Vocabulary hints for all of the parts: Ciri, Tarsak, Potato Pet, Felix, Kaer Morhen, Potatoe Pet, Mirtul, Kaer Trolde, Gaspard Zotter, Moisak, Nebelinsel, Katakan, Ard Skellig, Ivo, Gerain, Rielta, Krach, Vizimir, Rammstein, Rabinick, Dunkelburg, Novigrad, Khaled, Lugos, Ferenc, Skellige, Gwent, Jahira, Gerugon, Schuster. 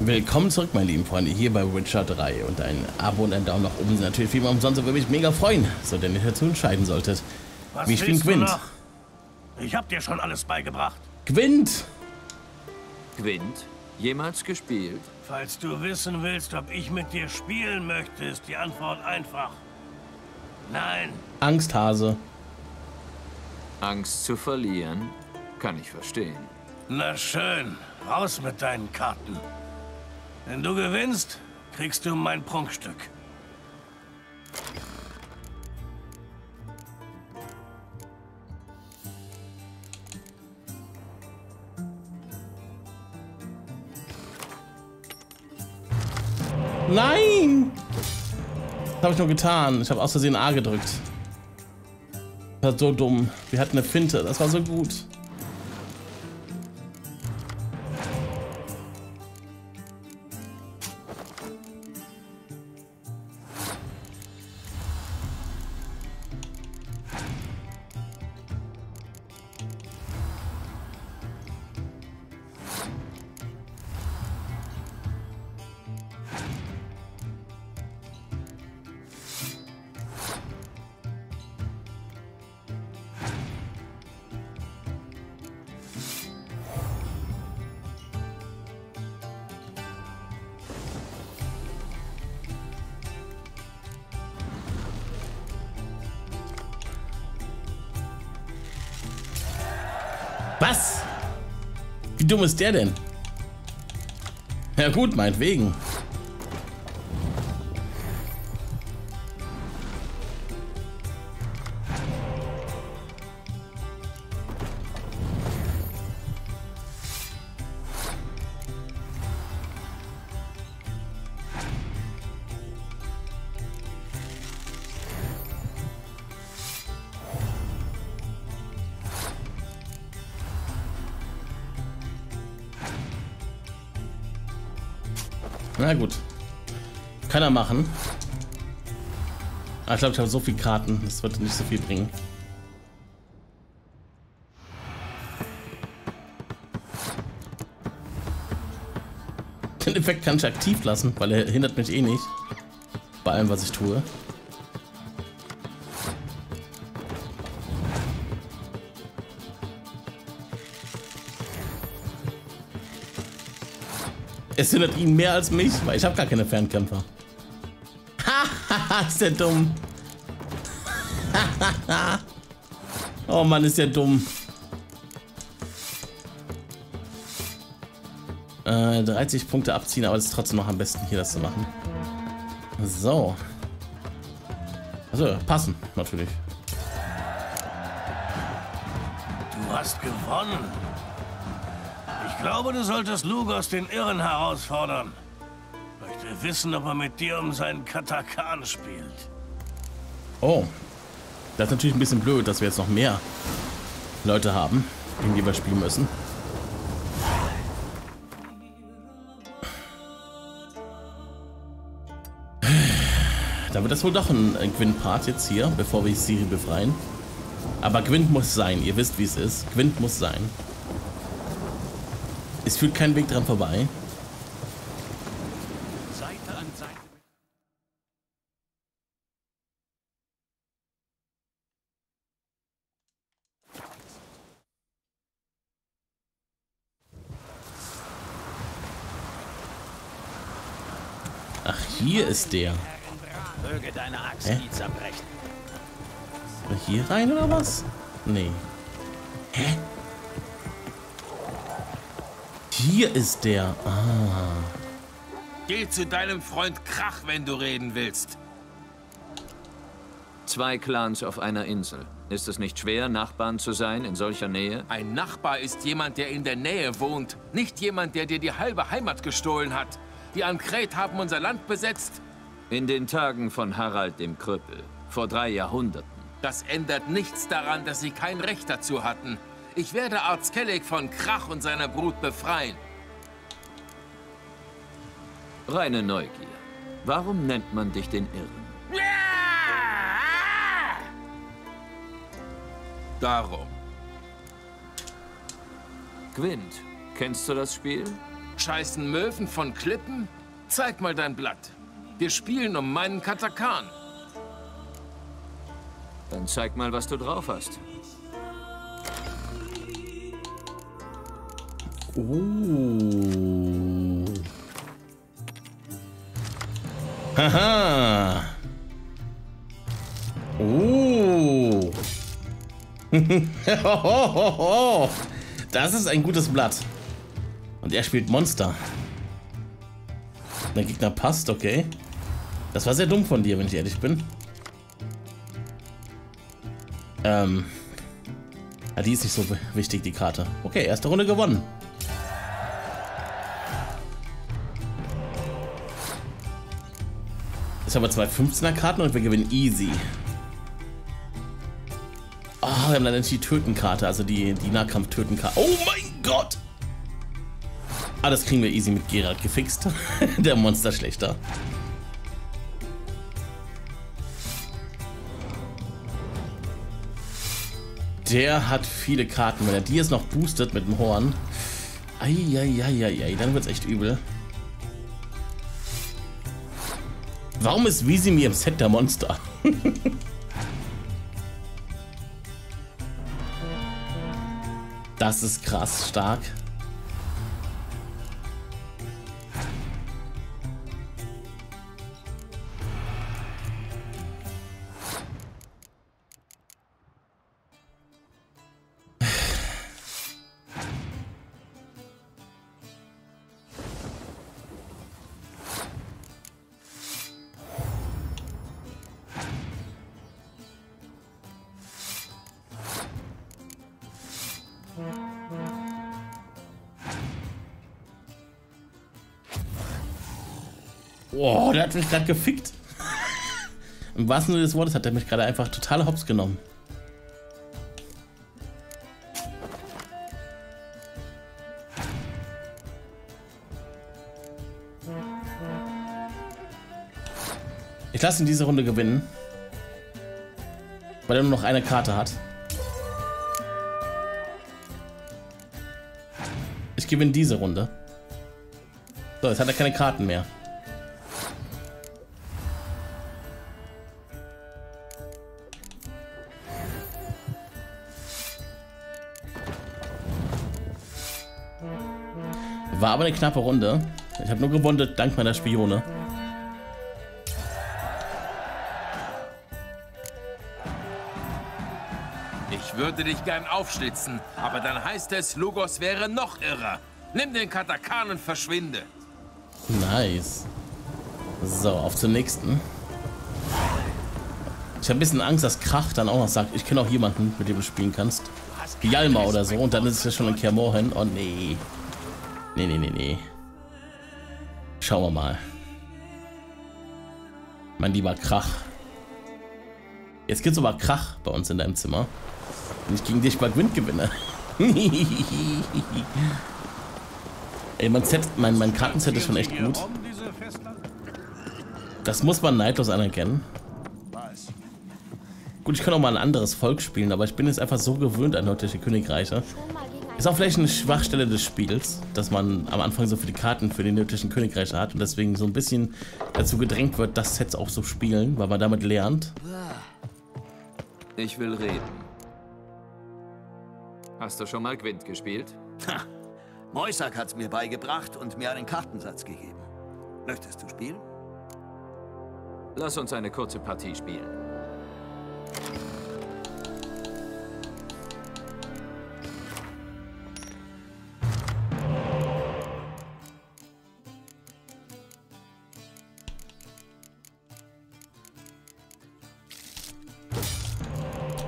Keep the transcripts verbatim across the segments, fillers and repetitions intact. Willkommen zurück, meine lieben Freunde, hier bei Witcher drei. Und ein Abo und ein Daumen nach oben sind natürlich viel mehr umsonst, aber würde mich mega freuen, so denn ihr dazu entscheiden solltet. Wie ich bin Gwent. Ich hab dir schon alles beigebracht. Gwent! Gwent? Jemals gespielt? Falls du wissen willst, ob ich mit dir spielen möchte, ist die Antwort einfach. Nein. Angsthase. Angst zu verlieren? Kann ich verstehen. Na schön, raus mit deinen Karten. Wenn du gewinnst, kriegst du mein Prunkstück. Nein! Das habe ich nur getan. Ich habe aus Versehen A gedrückt. Das war so dumm. Wir hatten eine Finte. Das war so gut. Was? Wie dumm ist der denn? Ja gut, meinetwegen. Na gut. Kann er machen. Aber ich glaube, ich habe so viele Karten. Das wird nicht so viel bringen. Den Effekt kann ich aktiv lassen, weil er hindert mich eh nicht. Bei allem, was ich tue. Es hindert ihn mehr als mich, weil ich habe gar keine Fernkämpfer. Hahaha, ist der dumm. Oh Mann, ist der dumm. Äh, dreißig Punkte abziehen, aber es ist trotzdem noch am besten, hier das zu machen. So. Also passen, natürlich. Du hast gewonnen. Ich glaube, du solltest Lugos den Irren herausfordern. Ich möchte wissen, ob er mit dir um seinen Katakan spielt. Oh. Das ist natürlich ein bisschen blöd, dass wir jetzt noch mehr Leute haben, gegen die wir spielen müssen. Da wird das wohl doch ein Gwyn-Part jetzt hier, bevor wir Ciri befreien. Aber Gwyn muss sein. Ihr wisst, wie es ist. Gwyn muss sein. Es führt kein Weg dran vorbei. Seite an Seite. Ach, hier ist der. Möge deine Axt nie zerbrechen. Hier rein oder was? Nee. Hä? Hier ist der. Ah. Geh zu deinem Freund Krach, wenn du reden willst. Zwei Clans auf einer Insel. Ist es nicht schwer, Nachbarn zu sein in solcher Nähe? Ein Nachbar ist jemand, der in der Nähe wohnt. Nicht jemand, der dir die halbe Heimat gestohlen hat. Die Ankret haben unser Land besetzt. In den Tagen von Harald dem Krüppel. Vor drei Jahrhunderten. Das ändert nichts daran, dass sie kein Recht dazu hatten. Ich werde Ard Skellig von Krach und seiner Brut befreien. Reine Neugier. Warum nennt man dich den Irren? Darum. Gwent, kennst du das Spiel? Scheißen Möwen von Klippen? Zeig mal dein Blatt. Wir spielen um meinen Katakan. Dann zeig mal, was du drauf hast. Uh. Haha. Uh. Das ist ein gutes Blatt. Und er spielt Monster. Der Gegner passt, okay. Das war sehr dumm von dir, wenn ich ehrlich bin. Ähm. Ja, die ist nicht so wichtig, die Karte. Okay, erste Runde gewonnen. Jetzt haben wir zwei fünfzehner-Karten und wir gewinnen easy. Oh, wir haben dann die Tötenkarte, also die, die Nahkampf-Tötenkarte. Oh mein Gott! Ah, das kriegen wir easy mit Geralt gefixt. Der Monster-Schlechter. Der hat viele Karten. Wenn er die jetzt noch boostet mit dem Horn. Eieieiei, dann wird's echt übel. Warum ist Vizimir im Set der Monster? Das ist krass stark. Oh, der hat mich gerade gefickt. Im wahrsten Sinne des Wortes hat er mich gerade einfach total hops genommen. Ich lasse ihn diese Runde gewinnen, weil er nur noch eine Karte hat. Ich gewinne diese Runde. So, jetzt hat er keine Karten mehr. War aber eine knappe Runde. Ich habe nur gewonnen dank meiner Spione. Ich würde dich gern aufschlitzen, aber dann heißt es, Lugos wäre noch irrer. Nimm den Katakan und verschwinde. Nice. So, auf zum nächsten. Ich habe ein bisschen Angst, dass Krach dann auch noch sagt, ich kenne auch jemanden, mit dem du spielen kannst. Jalma oder so. Und dann ist es ja schon in Kaer Morhen. Oh nee. Nee, nee, nee, nee. Schauen wir mal. Mein lieber Krach. Jetzt gibt's aber Krach bei uns in deinem Zimmer. Wenn ich gegen dich bei Gwent gewinne. Ey, mein Set, mein, mein Kartenset ist schon echt gut. Das muss man neidlos anerkennen. Gut, ich kann auch mal ein anderes Volk spielen, aber ich bin jetzt einfach so gewöhnt an nördliche Königreiche. Ist auch vielleicht eine Schwachstelle des Spiels, dass man am Anfang so viele Karten für den nördlichen Königreich hat und deswegen so ein bisschen dazu gedrängt wird, das Sets auch so spielen, weil man damit lernt. Ich will reden. Hast du schon mal Gwent gespielt? Ha! Moisak hat's mir beigebracht und mir einen Kartensatz gegeben. Möchtest du spielen? Lass uns eine kurze Partie spielen.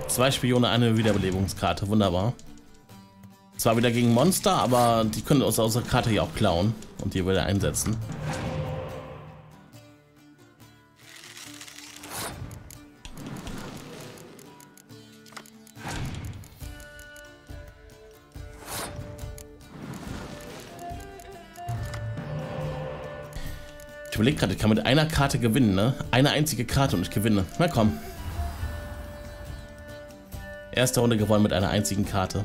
Zwei Spione, eine Wiederbelebungskarte. Wunderbar. Zwar wieder gegen Monster, aber die können uns aus der Karte hier auch klauen und die wieder einsetzen. Ich überlege gerade, ich kann mit einer Karte gewinnen, ne? Eine einzige Karte und ich gewinne. Na komm. Erste Runde gewonnen mit einer einzigen Karte.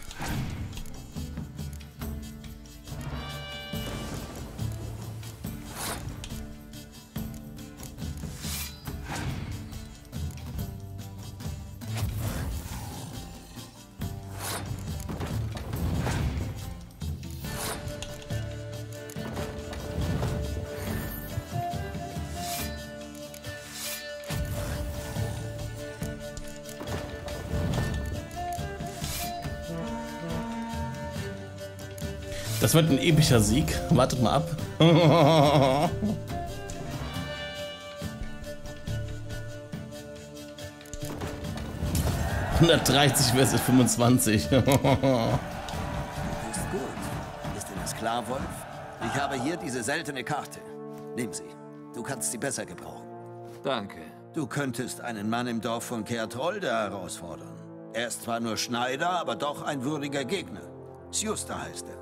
Das wird ein epischer Sieg. Wartet mal ab. hundertdreißig versus fünfundzwanzig. Ist gut. Ist dir das klar, Wolf? Ich habe hier diese seltene Karte. Nimm sie. Du kannst sie besser gebrauchen. Danke. Du könntest einen Mann im Dorf von Kaer Trolde herausfordern. Er ist zwar nur Schneider, aber doch ein würdiger Gegner. Schuster heißt er.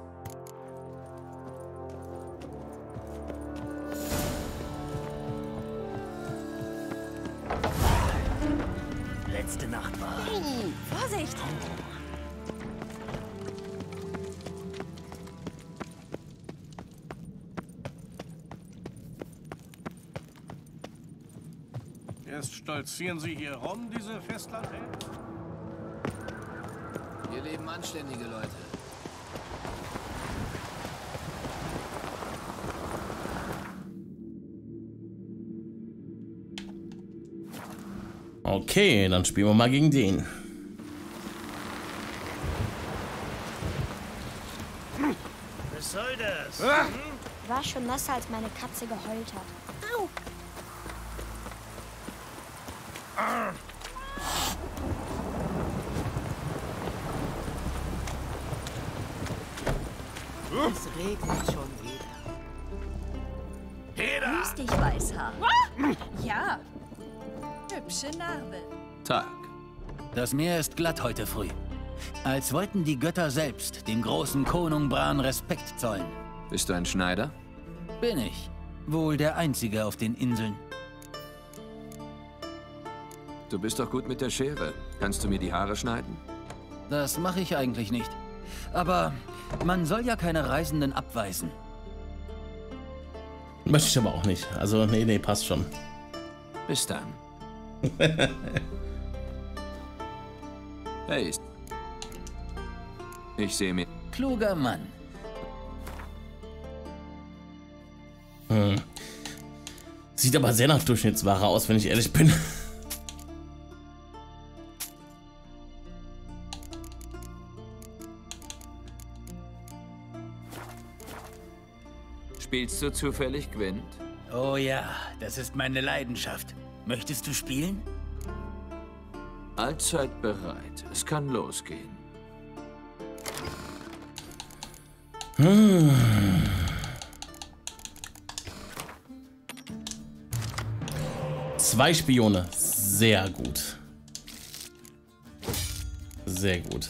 Letzte Nacht war. Hey, Vorsicht! Erst stolzieren Sie hier rum, diese Festlandhelden? Hier leben anständige Leute. Okay, dann spielen wir mal gegen den. Was soll das? Ah! War schon nasser, als meine Katze geheult hat. Au! Ah! Es regnet schon wieder. Peter! Grüß dich, Weißhaar. Ah! Ja. Hübsche Narbe. Tag. Das Meer ist glatt heute früh. Als wollten die Götter selbst dem großen Konung Bran Respekt zollen. Bist du ein Schneider? Bin ich. Wohl der einzige auf den Inseln. Du bist doch gut mit der Schere. Kannst du mir die Haare schneiden? Das mache ich eigentlich nicht. Aber man soll ja keine Reisenden abweisen. Möchte ich aber auch nicht. Also, nee, nee, passt schon. Bis dann. Hey, ich sehe mich. Kluger Mann. Hm. Sieht aber sehr nach Durchschnittsware aus, wenn ich ehrlich bin. Spielst du zufällig Gwent? Oh ja, das ist meine Leidenschaft. Möchtest du spielen? Allzeit bereit. Es kann losgehen. Hm. Zwei Spione. Sehr gut. Sehr gut.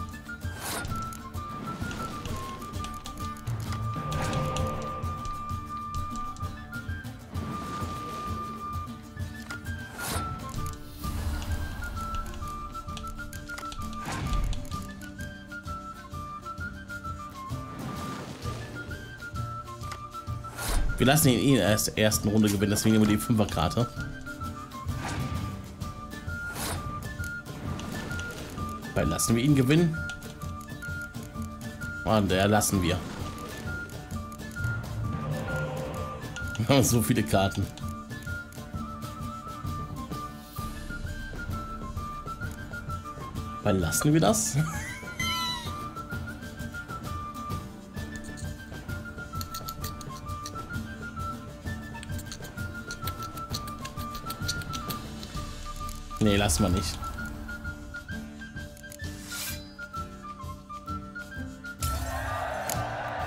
Wir lassen ihn eh in der ersten Runde gewinnen, deswegen nehmen wir die Fünferkarte. Weil lassen wir ihn gewinnen. Und der lassen wir. So viele Karten. Weil lassen wir das? Nee, lassen wir nicht.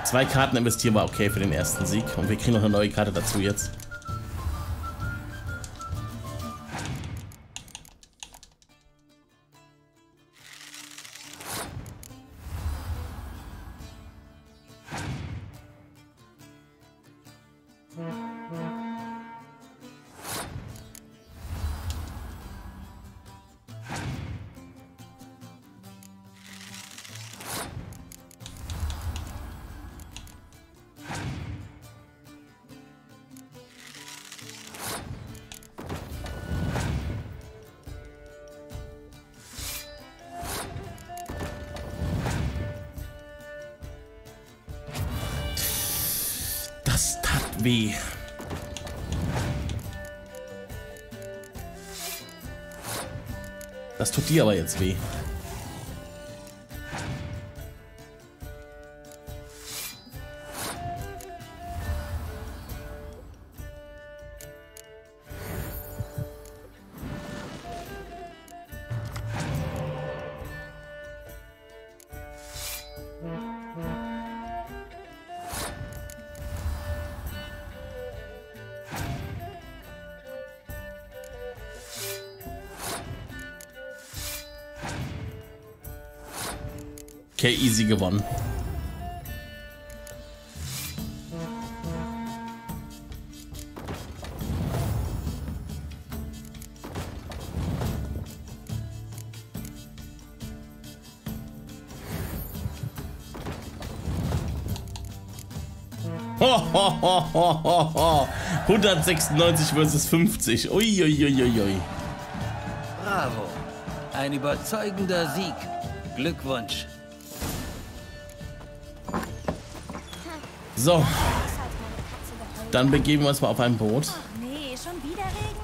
Zwei Karten investieren war okay für den ersten Sieg. Und wir kriegen noch eine neue Karte dazu jetzt. weh. Das tut dir aber jetzt weh. Okay, easy gewonnen. Ho, ho, ho, ho, ho, ho. hundertsechsundneunzig versus fünfzig. Uiuiuiui. Bravo. Ein überzeugender Sieg. Glückwunsch. So, dann begeben wir uns mal auf ein Boot. Oh, nee, schon wieder Regen?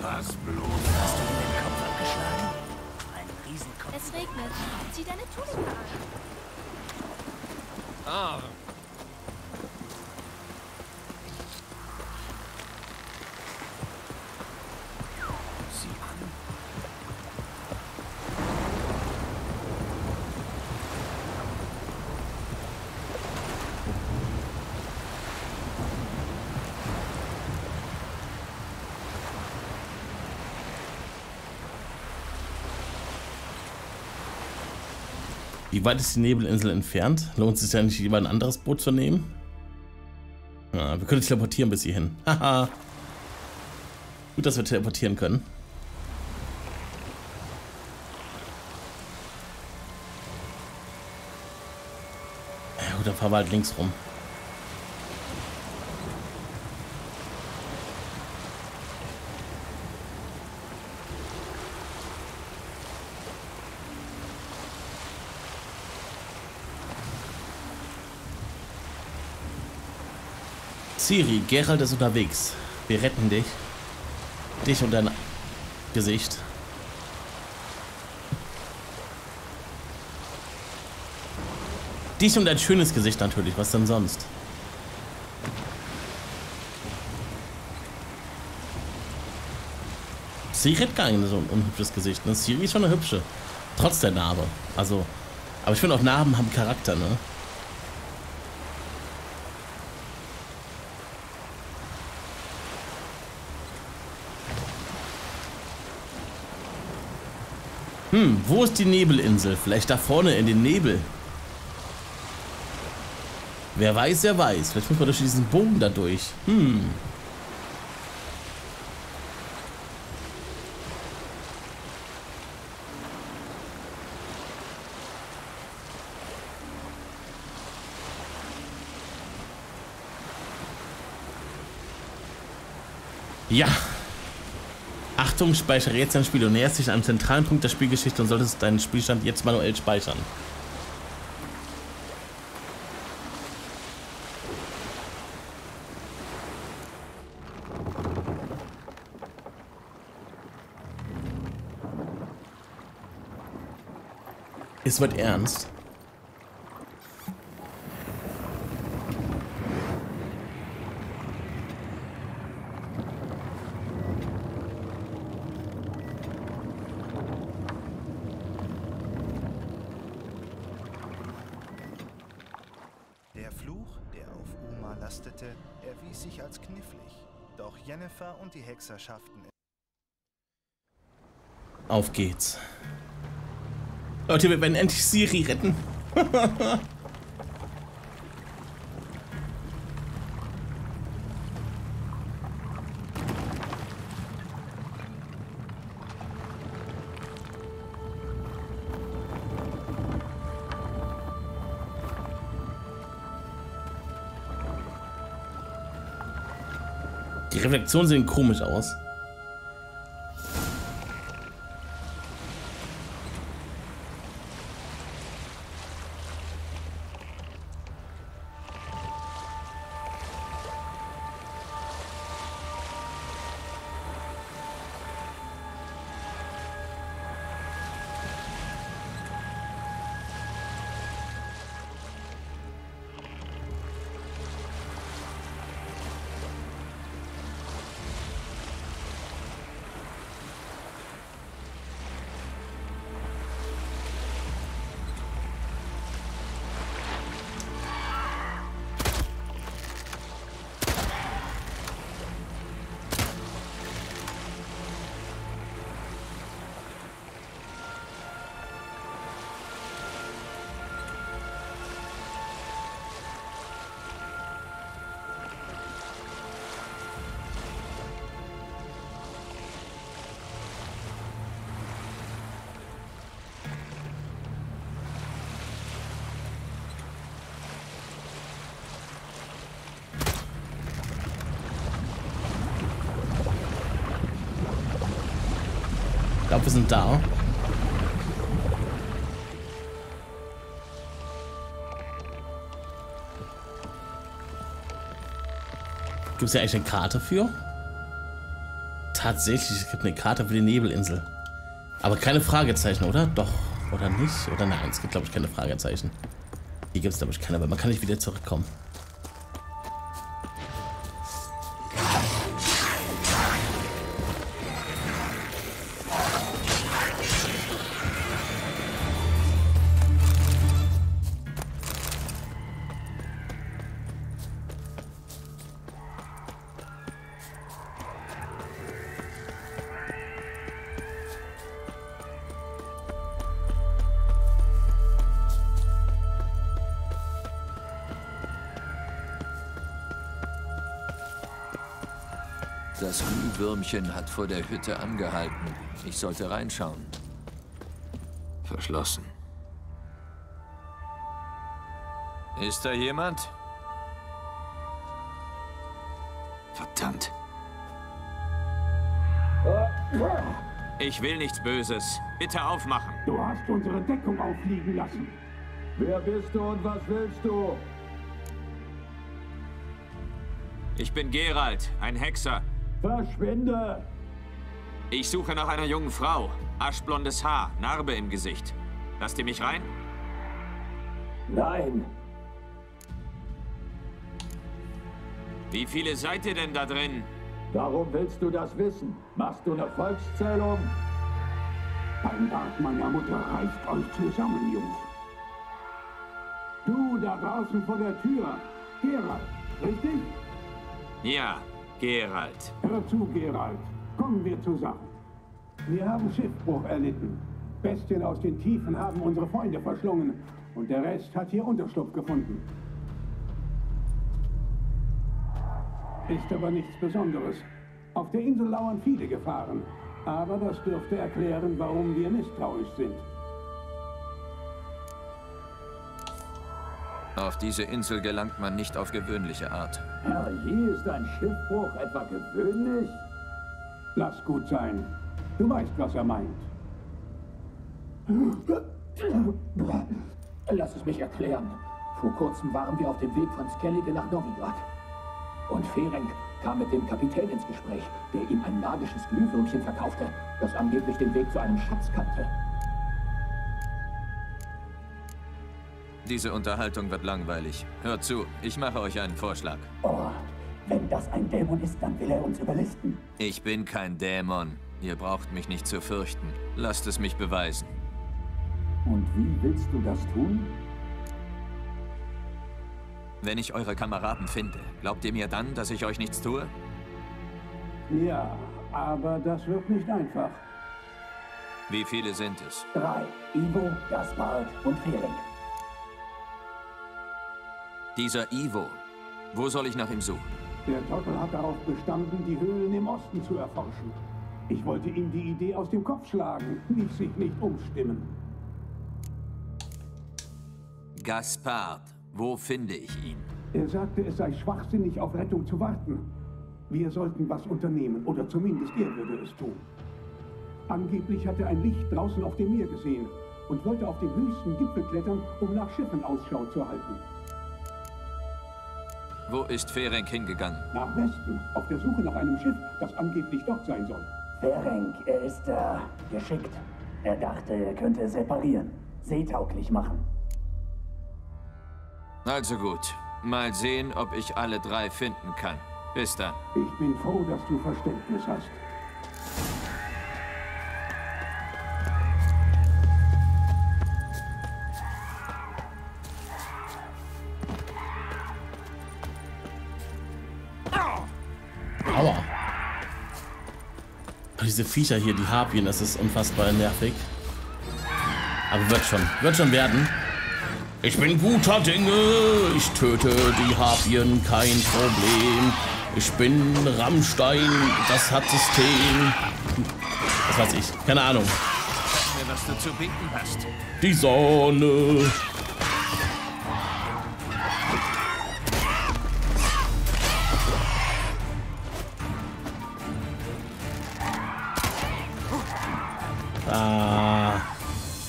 Was bloß? Hast du mir den Kopf abgeschlagen? Ein Riesenkopf. Es regnet. Zieh deine Tunika an. Ah. Wie weit ist die Nebelinsel entfernt? Lohnt es sich ja nicht, lieber ein anderes Boot zu nehmen? Ja, wir können teleportieren bis hierhin. Haha. Gut, dass wir teleportieren können. Ja, gut, dann fahren wir halt links rum. Ciri, Geralt ist unterwegs. Wir retten dich. Dich und dein Gesicht. Dich und dein schönes Gesicht natürlich, was denn sonst? Ciri hat gar kein so ein unhübsches Gesicht, ne? Ciri ist schon eine hübsche. Trotz der Narbe. Also, aber ich finde auch Narben haben Charakter, ne? Hm, wo ist die Nebelinsel? Vielleicht da vorne in den Nebel. Wer weiß, wer weiß. Vielleicht muss man durch diesen Bogen da durch. Hm. Ja. Achtung, speichere jetzt dein Spiel und näherst dich einem zentralen Punkt der Spielgeschichte und solltest deinen Spielstand jetzt manuell speichern. Es wird ernst. Erwies sich als knifflig, doch Jennifer und die Hexer schafften es. Auf geht's. Leute, wir werden endlich Ciri retten. Die Reflexionen sehen komisch aus. Ich glaube, wir sind da. Gibt es ja eigentlich eine Karte für? Tatsächlich, es gibt eine Karte für die Nebelinsel. Aber keine Fragezeichen, oder? Doch, oder nicht? Oder nein, es gibt, glaube ich, keine Fragezeichen. Hier gibt es, glaube ich, keine, aber man kann nicht wieder zurückkommen. Das Glühwürmchen hat vor der Hütte angehalten. Ich sollte reinschauen. Verschlossen. Ist da jemand? Verdammt. Ich will nichts Böses. Bitte aufmachen. Du hast unsere Deckung aufliegen lassen. Wer bist du und was willst du? Ich bin Geralt, ein Hexer. Verschwinde! Ich suche nach einer jungen Frau. Aschblondes Haar, Narbe im Gesicht. Lasst ihr mich rein? Nein. Wie viele seid ihr denn da drin? Warum willst du das wissen? Machst du eine Volkszählung? Beim Bart meiner Mutter reißt euch zusammen, Jungs. Du da draußen vor der Tür. Geralt, richtig? Ja. Geralt. Hör zu, Geralt. Kommen wir zusammen. Wir haben Schiffbruch erlitten. Bestien aus den Tiefen haben unsere Freunde verschlungen. Und der Rest hat hier Unterschlupf gefunden. Ist aber nichts Besonderes. Auf der Insel lauern viele Gefahren. Aber das dürfte erklären, warum wir misstrauisch sind. Auf diese Insel gelangt man nicht auf gewöhnliche Art. Herrje, ist ein Schiffbruch etwa gewöhnlich? Lass gut sein. Du weißt, was er meint. Lass es mich erklären. Vor kurzem waren wir auf dem Weg von Skellige nach Novigrad. Und Ferenc kam mit dem Kapitän ins Gespräch, der ihm ein magisches Glühwürmchen verkaufte, das angeblich den Weg zu einem Schatz kannte. Diese Unterhaltung wird langweilig. Hört zu, ich mache euch einen Vorschlag. Oh, wenn das ein Dämon ist, dann will er uns überlisten. Ich bin kein Dämon. Ihr braucht mich nicht zu fürchten. Lasst es mich beweisen. Und wie willst du das tun? Wenn ich eure Kameraden finde, glaubt ihr mir dann, dass ich euch nichts tue? Ja, aber das wird nicht einfach. Wie viele sind es? Drei. Ivo, Gaspard und Felix. Dieser Ivo. Wo soll ich nach ihm suchen? Der Trottel hat darauf bestanden, die Höhlen im Osten zu erforschen. Ich wollte ihm die Idee aus dem Kopf schlagen, ließ sich nicht umstimmen. Gaspard, wo finde ich ihn? Er sagte, es sei schwachsinnig, auf Rettung zu warten. Wir sollten was unternehmen, oder zumindest er würde es tun. Angeblich hat er ein Licht draußen auf dem Meer gesehen und wollte auf den höchsten Gipfel klettern, um nach Schiffen Ausschau zu halten. Wo ist Ferenc hingegangen? Nach Westen, auf der Suche nach einem Schiff, das angeblich dort sein soll. Ferenc, er ist äh, geschickt. Er dachte, er könnte separieren, seetauglich machen. Also gut, mal sehen, ob ich alle drei finden kann. Bis dann. Ich bin froh, dass du Verständnis hast. Diese Viecher hier, die Harpien, das ist unfassbar nervig. Aber wird schon, wird schon werden. Ich bin guter Dinge, ich töte die Harpien, kein Problem. Ich bin Rammstein, das hat System. Was weiß ich, keine Ahnung. Sag mir, was du zu bieten hast. Die Sonne.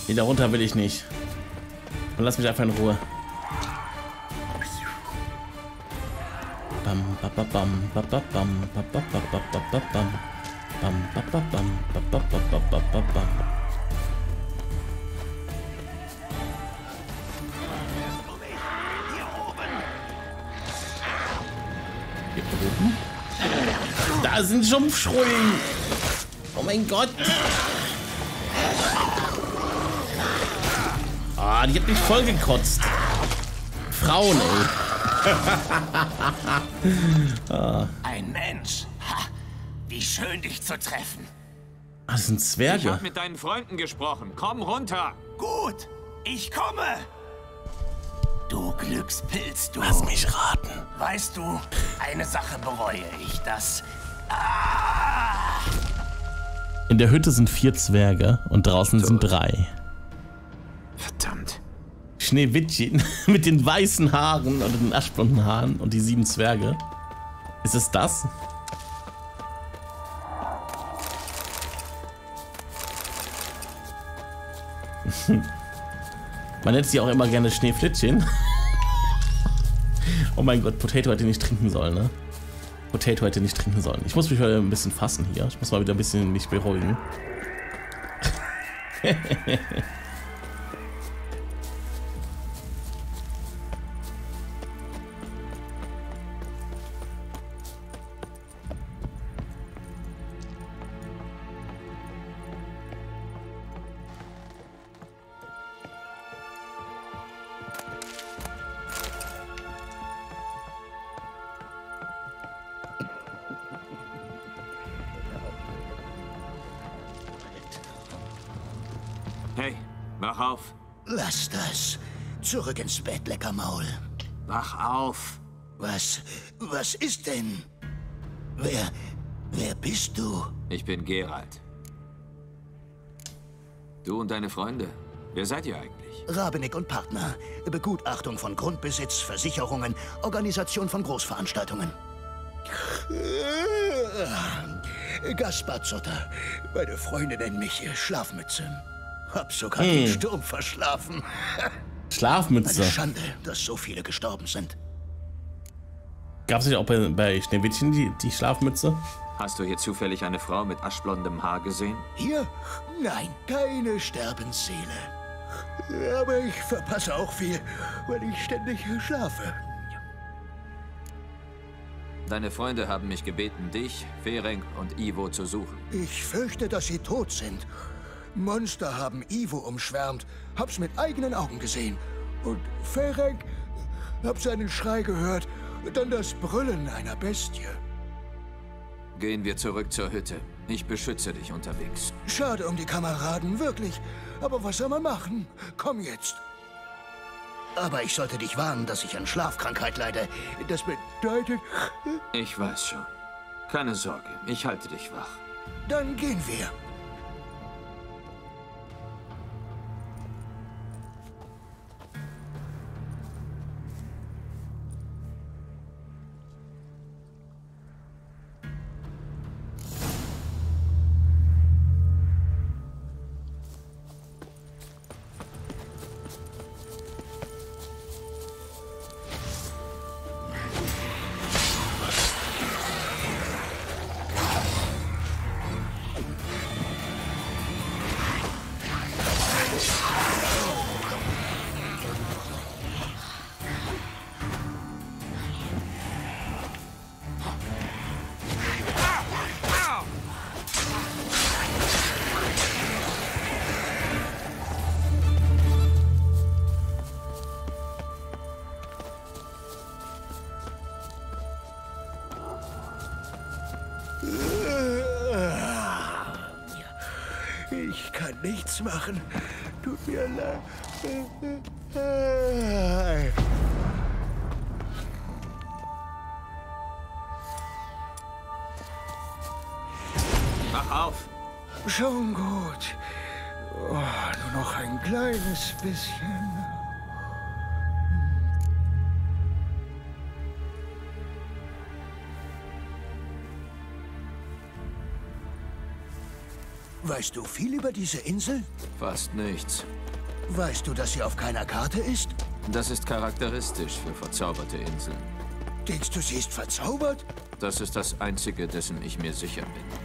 Nee, darunter will ich nicht. Und lass mich einfach in Ruhe. Bam, ba, ba, bam, ba, ba, bam, ba, ba, ba, ba, ba, ba, bam. Bam, ba, ba, bam, ba, ba, ba, ba, ba, ba, bam. Hier oben. Da sind Schumpfschrullen. Oh mein Gott. Ah, die hat mich voll gekotzt. Frauen, ey. Ah. Ein Mensch. Ha, wie schön, dich zu treffen. Ah, das sind Zwerge. Ich hab mit deinen Freunden gesprochen. Komm runter. Gut, ich komme. Du Glückspilz, du. Lass mich raten. Weißt du, eine Sache bereue ich, das... Ah! In der Hütte sind vier Zwerge und draußen sind drei. Verdammt. Schneewittchen mit den weißen Haaren und den aschblonden Haaren und die sieben Zwerge. Ist es das? Man nennt sie auch immer gerne Schneeflittchen. Oh mein Gott, Potato hätte nicht trinken sollen, ne? Potato hätte nicht trinken sollen. Ich muss mich heute ein bisschen fassen hier. Ich muss mal wieder ein bisschen mich beruhigen. Lass das. Zurück ins Bett, lecker Maul. Wach auf. Was, was ist denn? Wer, wer bist du? Ich bin Geralt. Du und deine Freunde, wer seid ihr eigentlich? Rabinick und Partner. Begutachtung von Grundbesitz, Versicherungen, Organisation von Großveranstaltungen. Gaspard Zotter. Meine Freunde nennen mich Schlafmütze. Hab sogar hm. den Sturm verschlafen. Schlafmütze. Eine Schande, dass so viele gestorben sind. Gab es nicht auch bei, bei Schneewittchen die, die Schlafmütze? Hast du hier zufällig eine Frau mit aschblondem Haar gesehen? Hier? Nein, keine Sterbensseele. Aber ich verpasse auch viel, weil ich ständig schlafe. Deine Freunde haben mich gebeten, dich, Ferenc und Ivo zu suchen. Ich fürchte, dass sie tot sind. Monster haben Ivo umschwärmt, hab's mit eigenen Augen gesehen. Und Ferenc, hab seinen Schrei gehört, dann das Brüllen einer Bestie. Gehen wir zurück zur Hütte. Ich beschütze dich unterwegs. Schade um die Kameraden, wirklich. Aber was soll man machen? Komm jetzt. Aber ich sollte dich warnen, dass ich an Schlafkrankheit leide. Das bedeutet... Ich weiß schon. Keine Sorge, ich halte dich wach. Dann gehen wir. Nichts machen. Tut mir leid. Mach auf. Schon gut. Oh, nur noch ein kleines bisschen. Weißt du viel über diese Insel? Fast nichts. Weißt du, dass sie auf keiner Karte ist? Das ist charakteristisch für verzauberte Inseln. Denkst du, sie ist verzaubert? Das ist das Einzige, dessen ich mir sicher bin.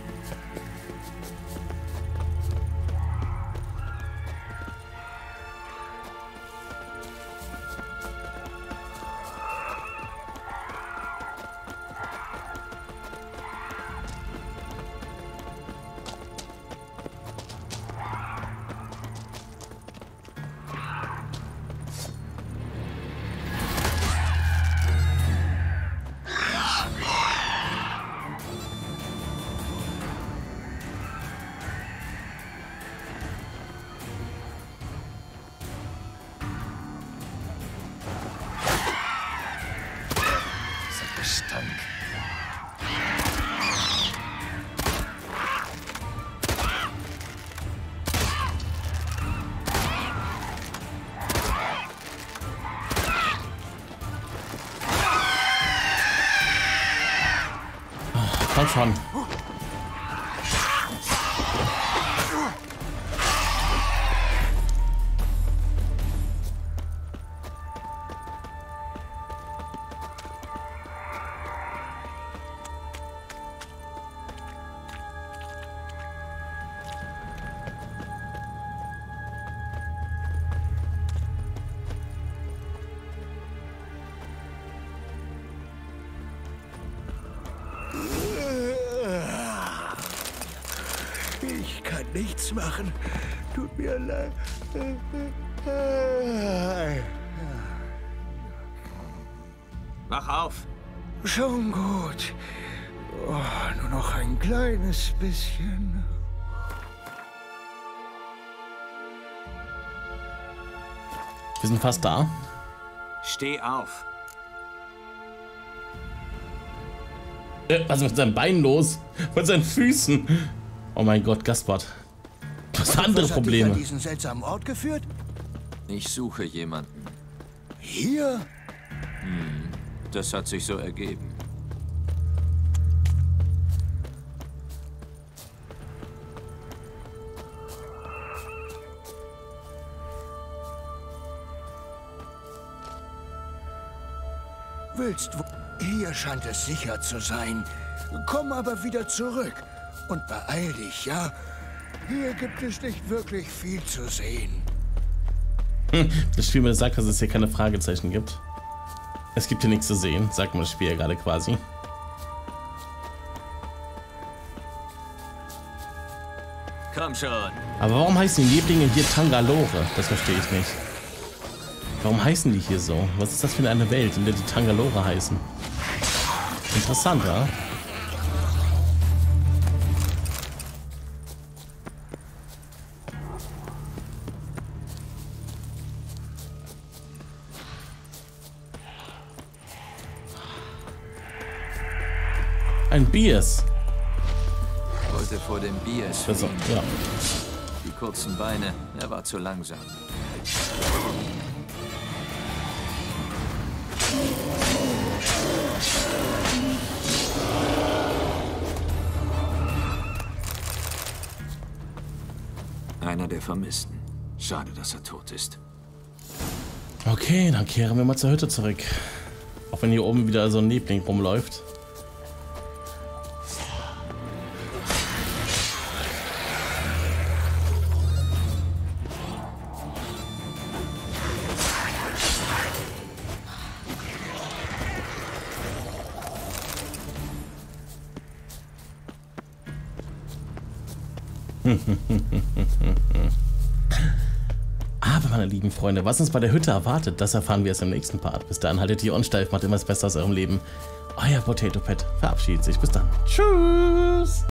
Schon. Machen. Tut mir leid. Mach auf. Schon gut. Oh, nur noch ein kleines bisschen. Wir sind fast da. Steh auf. Was ist mit seinem Bein los? Mit seinen Füßen. Oh mein Gott, Gaspard. Andere Probleme. Hat dich an diesen seltsamen Ort geführt? Ich suche jemanden. Hier? Hm, das hat sich so ergeben. Willst du? Hier scheint es sicher zu sein. Komm aber wieder zurück und beeil dich, ja? Hier gibt es nicht wirklich viel zu sehen. Hm, das Spiel mir sagt, dass es hier keine Fragezeichen gibt. Es gibt hier nichts zu sehen, sagt mir das Spiel ja gerade quasi. Komm schon. Aber warum heißen die Lieblinge hier Tangalore? Das verstehe ich nicht. Warum heißen die hier so? Was ist das für eine Welt, in der die Tangalore heißen? Interessant, ja? Ein Biers. Wollte vor dem Biers. Also, ja. Die kurzen Beine, er war zu langsam. Einer der Vermissten. Schade, dass er tot ist. Okay, dann kehren wir mal zur Hütte zurück. Auch wenn hier oben wieder so ein Liebling rumläuft. Aber meine lieben Freunde, was uns bei der Hütte erwartet, das erfahren wir erst im nächsten Part. Bis dahin haltet ihr uns steif, macht immer das Beste aus eurem Leben. Euer Potato Pet verabschiedet sich. Bis dann. Tschüss.